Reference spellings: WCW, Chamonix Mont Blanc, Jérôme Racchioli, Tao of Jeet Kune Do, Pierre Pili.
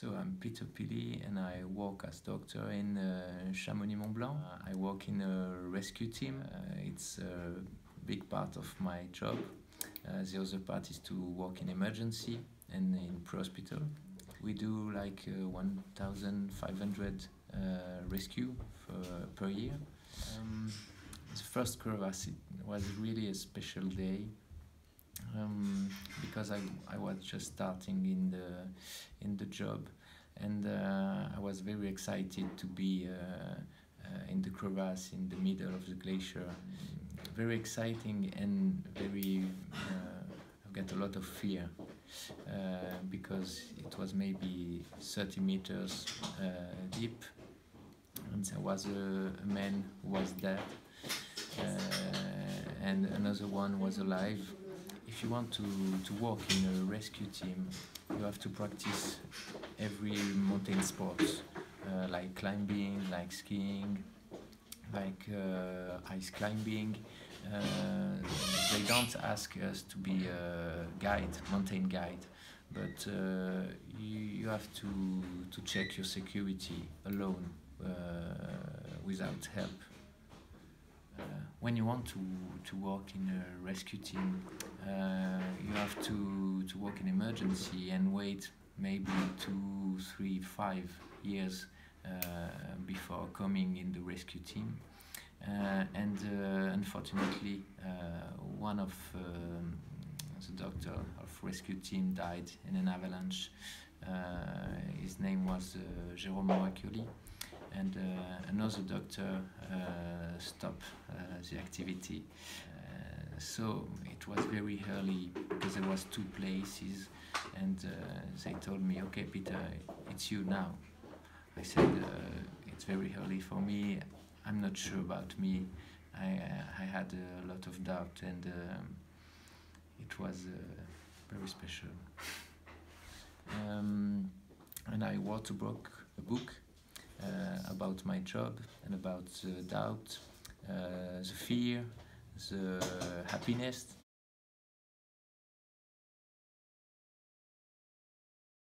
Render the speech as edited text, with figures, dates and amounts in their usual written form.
So I'm Pierre Pili and I work as doctor in Chamonix Mont Blanc. I work in a rescue team. It's a big part of my job. The other part is to work in emergency and in hospital. We do like 1,500 rescue per year. The first crevasse was really a special day because I was just starting in the job, and I was very excited to be in the crevasse in the middle of the glacier. Very exciting and very. I've got a lot of fear because it was maybe 30 meters deep, and there was a man who was dead, and another one was alive. If you want to work in a rescue team, you have to practice every mountain sport, like climbing, like skiing, like ice climbing. They don't ask us to be a guide, mountain guide, but you have to check your security alone, without help. When you want to work in a rescue team, you have to work in emergency and wait maybe 2, 3, 5 years before coming in the rescue team. And unfortunately, one of the doctor of rescue team died in an avalanche. His name was Jérôme Racchioli. And another doctor stopped the activity. So it was very early because there was 2 places, and they told me, "Okay, Peter, it's you now." I said, "It's very early for me. I'm not sure about me." I had a lot of doubt, and it was very special. And I wrote a book about my job and about the doubt, the fear, the happiness.